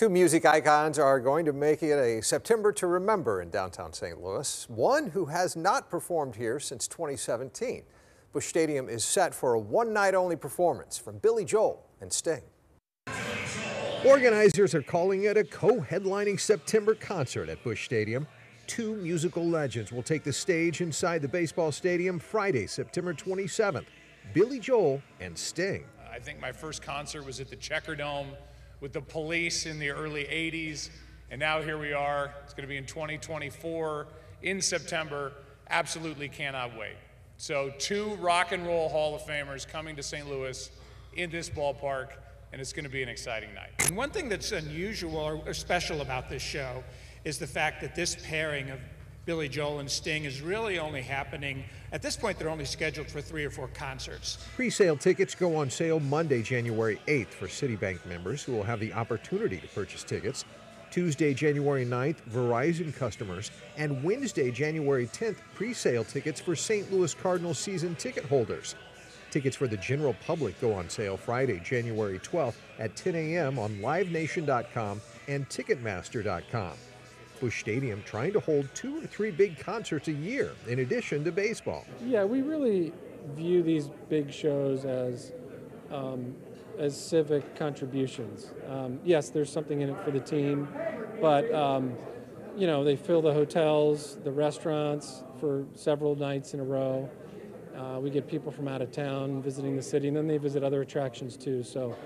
Two music icons are going to make it a September to remember in downtown St. Louis. One who has not performed here since 2017. Busch Stadium is set for a one-night-only performance from Billy Joel and Sting. Organizers are calling it a co-headlining September concert at Busch Stadium. Two musical legends will take the stage inside the baseball stadium Friday, September 27th. Billy Joel and Sting. I think my first concert was at the Checker Dome with the Police in the early 80s, and now here we are. It's going to be in 2024 in September. Absolutely cannot wait. So two rock and roll Hall of Famers coming to St. Louis in this ballpark, and it's going to be an exciting night. And one thing that's unusual or special about this show is the fact that this pairing of Billy Joel and Sting is really only happening. At this point, they're only scheduled for 3 or 4 concerts. Pre-sale tickets go on sale Monday, January 8th for Citibank members who will have the opportunity to purchase tickets. Tuesday, January 9th, Verizon customers, and Wednesday, January 10th, pre-sale tickets for St. Louis Cardinals season ticket holders. Tickets for the general public go on sale Friday, January 12th at 10 a.m. on LiveNation.com and Ticketmaster.com. Busch Stadium trying to hold 2 or 3 big concerts a year in addition to baseball. Yeah, we really view these big shows as civic contributions. Yes, there's something in it for the team, but you know, they fill the hotels, the restaurants for several nights in a row. We get people from out of town visiting the city, and then they visit other attractions too. So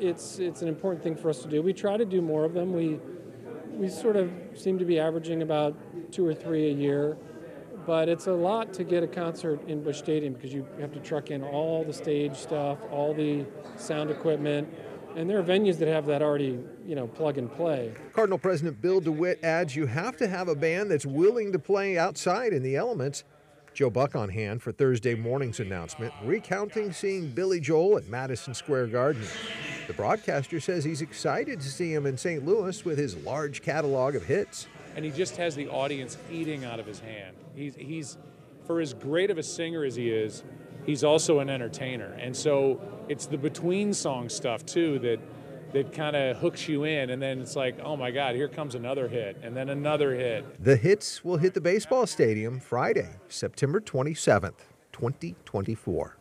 it's an important thing for us to do. We try to do more of them. We sort of seem to be averaging about 2 or 3 a year, but it's a lot to get a concert in Busch Stadium because you have to truck in all the stage stuff, all the sound equipment, and there are venues that have that already, you know, plug and play. Cardinal President Bill DeWitt adds you have to have a band that's willing to play outside in the elements. Joe Buck on hand for Thursday morning's announcement, recounting seeing Billy Joel at Madison Square Garden. The broadcaster says he's excited to see him in St. Louis with his large catalog of hits. And he just has the audience eating out of his hand. He's for as great of a singer as he is, he's also an entertainer. And so it's the between song stuff too that kind of hooks you in, and then it's like, oh my God, here comes another hit, and then another hit. The hits will hit the baseball stadium Friday, September 27th, 2024.